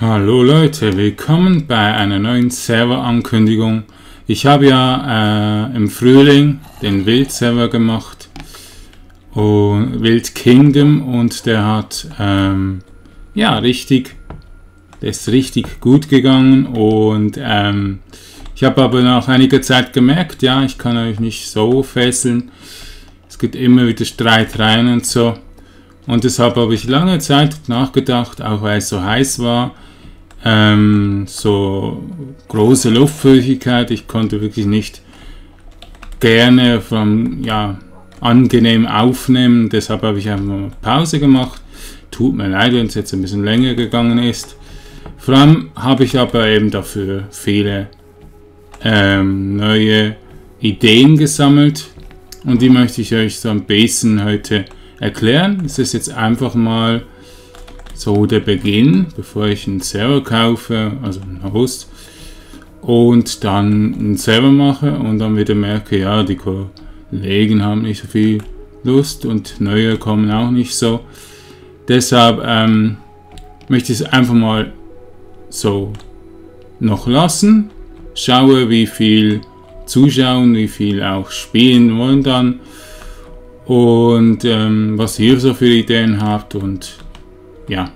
Hallo Leute, willkommen bei einer neuen Server-Ankündigung. Ich habe ja im Frühling den Wild-Server gemacht, und Wild Kingdom, und der hat der ist richtig gut gegangen, und ich habe aber nach einiger Zeit gemerkt, ja, ich kann euch nicht so fesseln. Es gibt immer wieder Streit rein und so. Und deshalb habe ich lange Zeit nachgedacht, auch weil es so heiß war, so große Luftfeuchtigkeit, ich konnte wirklich nicht gerne angenehm aufnehmen, deshalb habe ich einfach mal Pause gemacht. Tut mir leid, wenn es jetzt ein bisschen länger gegangen ist. Vor allem habe ich aber eben dafür viele neue Ideen gesammelt, und die möchte ich euch so ein bisschen heute erklären. Es ist jetzt einfach mal so der Beginn, bevor ich einen Server kaufe, also einen Host, und dann einen Server mache und dann wieder merke, ja, die Kollegen haben nicht so viel Lust und neue kommen auch nicht so. Deshalb möchte ich es einfach mal so noch lassen. Schaue, wie viel zuschauen, wie viel auch spielen wollen dann. Und was ihr so für Ideen habt, und ja,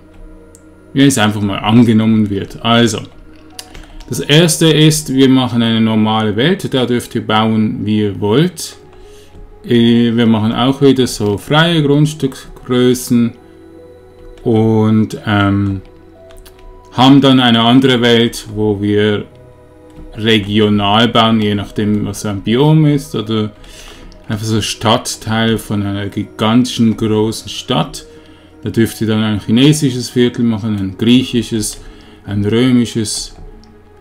wie es einfach mal angenommen wird. Also, das erste ist, wir machen eine normale Welt, da dürft ihr bauen, wie ihr wollt. Wir machen auch wieder so freie Grundstücksgrößen und haben dann eine andere Welt, wo wir regional bauen, je nachdem, was ein Biom ist, oder einfach so Stadtteil von einer gigantischen großen Stadt. Da dürft ihr dann ein chinesisches Viertel machen, ein griechisches, ein römisches,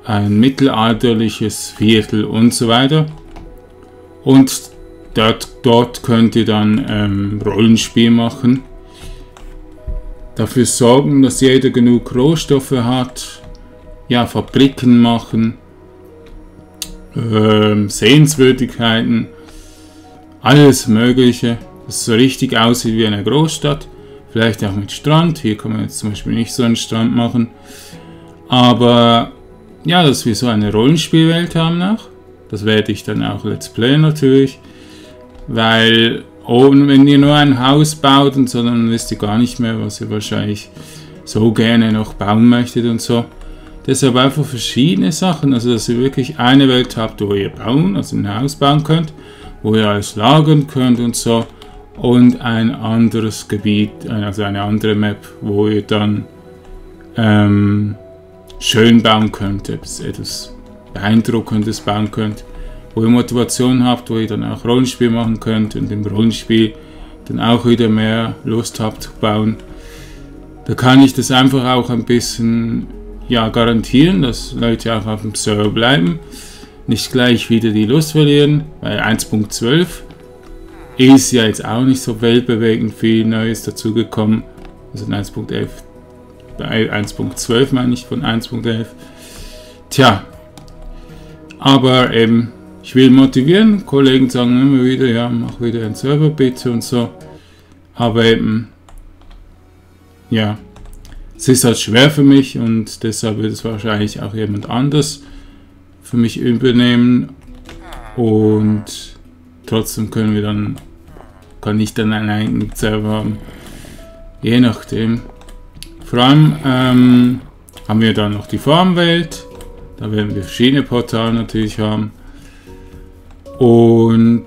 ein mittelalterliches Viertel und so weiter. Und dort könnt ihr dann Rollenspiel machen. Dafür sorgen, dass jeder genug Rohstoffe hat. Ja, Fabriken machen, Sehenswürdigkeiten, alles Mögliche, das so richtig aussieht wie eine Großstadt, vielleicht auch mit Strand. Hier kann man jetzt zum Beispiel nicht so einen Strand machen, aber ja, dass wir so eine Rollenspielwelt haben auch. Das werde ich dann auch Let's Play natürlich, weil wenn ihr nur ein Haus baut und so, dann wisst ihr gar nicht mehr, was ihr wahrscheinlich so gerne noch bauen möchtet und so. Deshalb einfach verschiedene Sachen, also dass ihr wirklich eine Welt habt, wo ihr ein Haus bauen könnt, wo ihr alles lagern könnt und so, und ein anderes Gebiet, also eine andere Map, wo ihr dann schön bauen könnt, etwas Beeindruckendes bauen könnt, wo ihr Motivation habt, wo ihr dann auch Rollenspiel machen könnt und im Rollenspiel dann auch wieder mehr Lust habt zu bauen. Da kann ich das einfach auch ein bisschen garantieren, dass Leute auch auf dem Server bleiben, nicht gleich wieder die Lust verlieren, weil 1.12 ist ja jetzt auch nicht so weltbewegend viel Neues dazugekommen. Also 1.11, 1.12 meine ich, von 1.11. Tja, aber eben, ich will motivieren, Kollegen sagen immer wieder, ja, mach wieder einen Server bitte und so, aber eben, ja, es ist halt schwer für mich, und deshalb wird es wahrscheinlich auch jemand anders für mich übernehmen, und trotzdem kann ich dann einen eigenen Server haben, je nachdem. Vor allem haben wir dann noch die Farmwelt, da werden wir verschiedene Portale natürlich haben, und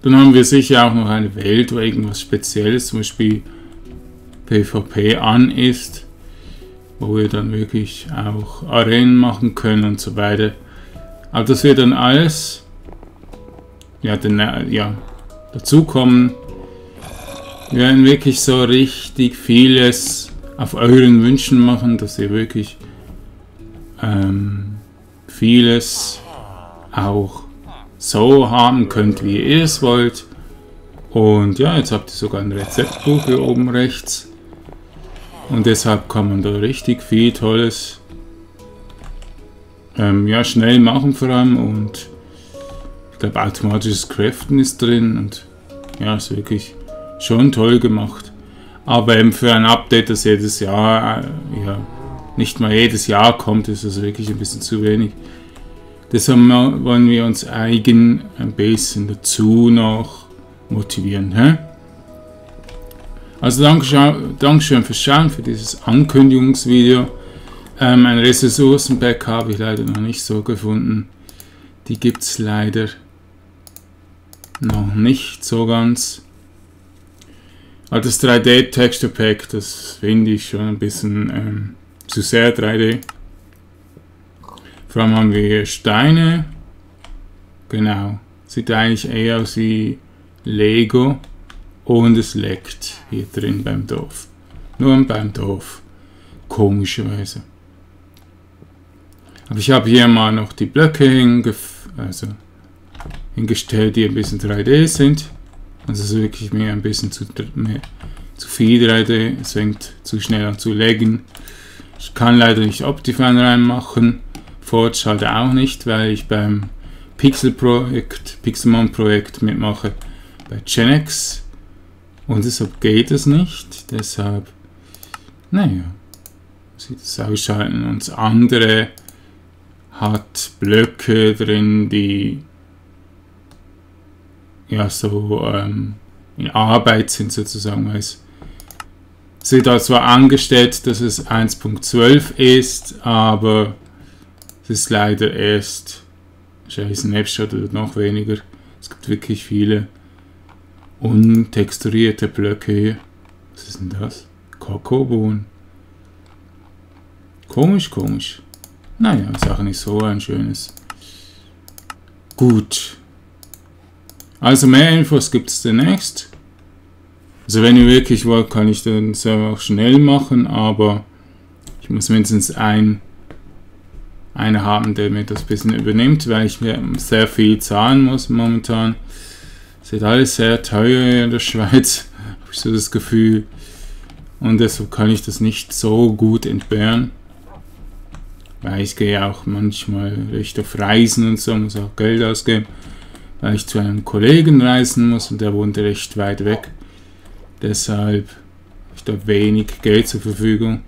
dann haben wir sicher auch noch eine Welt, wo irgendwas Spezielles, zum Beispiel PvP an ist, wo wir dann wirklich auch Arenen machen können und so weiter. Aber dass wir dann alles dazukommen, wir werden wirklich so richtig vieles auf euren Wünschen machen, dass ihr wirklich vieles auch so haben könnt, wie ihr es wollt. Und ja, jetzt habt ihr sogar ein Rezeptbuch hier oben rechts. Und deshalb kann man da richtig viel Tolles schnell machen vor allem, und ich glaube automatisches Craften ist drin, und ja, ist wirklich schon toll gemacht. Aber eben für ein Update, das jedes Jahr, ja, nicht mal jedes Jahr kommt, ist das wirklich ein bisschen zu wenig. Deshalb wollen wir uns eigen ein bisschen dazu noch motivieren. Hä? Also Dankeschön fürs Schauen, für dieses Ankündigungsvideo. Ein Ressourcenpack habe ich leider noch nicht so gefunden. Die gibt es leider noch nicht so ganz. Aber das 3D-Texture-Pack, das finde ich schon ein bisschen zu sehr 3D. Vor allem haben wir hier Steine. Genau. Sieht eigentlich eher aus wie Lego. Und es leckt hier drin beim Dorf. Nur beim Dorf. Komischerweise. Aber ich habe hier mal noch die Blöcke hingestellt, die ein bisschen 3D sind. Also es ist wirklich mir ein bisschen zu viel 3D. Es fängt zu schnell an zu laggen. Ich kann leider nicht Optifine reinmachen. Forge halt auch nicht, weil ich beim Pixelmon-Projekt mitmache bei GenX. Und deshalb geht es nicht, deshalb, naja, muss ich das ausschalten. Und das andere hat Blöcke drin, die ja so in Arbeit sind sozusagen. Es steht da zwar angestellt, dass es 1.12 ist, aber es ist leider erst, wahrscheinlich ein Snapshot oder noch weniger. Es gibt wirklich viele untexturierte Blöcke hier. Was ist denn das? Kakaobohnen. Komisch, komisch. Naja, ist auch nicht so ein schönes. Gut. Also mehr Infos gibt es demnächst. Also wenn ihr wirklich wollt, kann ich den Server auch schnell machen, aber ich muss mindestens einen haben, der mir das ein bisschen übernimmt, weil ich mir sehr viel zahlen muss momentan. Es ist alles sehr teuer in der Schweiz, habe ich so das Gefühl. Und deshalb kann ich das nicht so gut entbehren. Weil ich gehe auch manchmal recht auf Reisen und so, muss auch Geld ausgeben. Weil ich zu einem Kollegen reisen muss und der wohnt recht weit weg. Deshalb habe ich da wenig Geld zur Verfügung.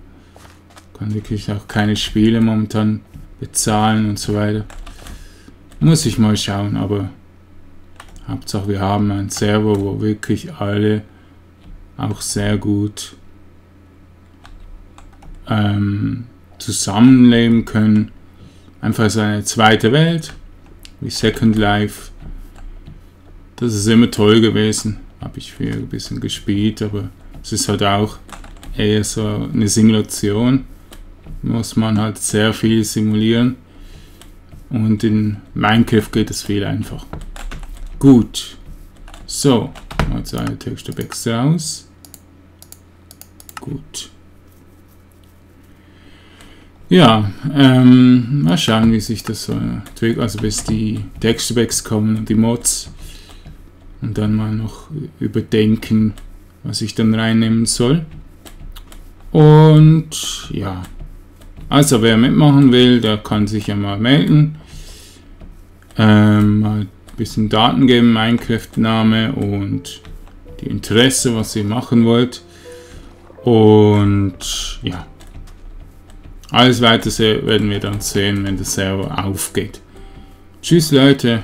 Kann wirklich auch keine Spiele momentan bezahlen und so weiter. Muss ich mal schauen, aber Hauptsache wir haben einen Server, wo wirklich alle auch sehr gut zusammenleben können. Einfach so eine zweite Welt, wie Second Life. Das ist immer toll gewesen. Habe ich früher ein bisschen gespielt, aber es ist halt auch eher so eine Simulation. Muss man halt sehr viel simulieren. Und in Minecraft geht es viel einfacher. Gut, so, jetzt alle Texturebacks raus. Gut. Ja, mal schauen, wie sich das so entwickelt. Also bis die Texturebacks kommen und die Mods. Und dann mal noch überdenken, was ich dann reinnehmen soll. Und ja, also wer mitmachen will, der kann sich ja mal melden. Mal bisschen Daten geben, Minecraft-Name und die Interesse, was ihr machen wollt. Und ja, alles Weitere werden wir dann sehen, wenn der Server aufgeht. Tschüss Leute.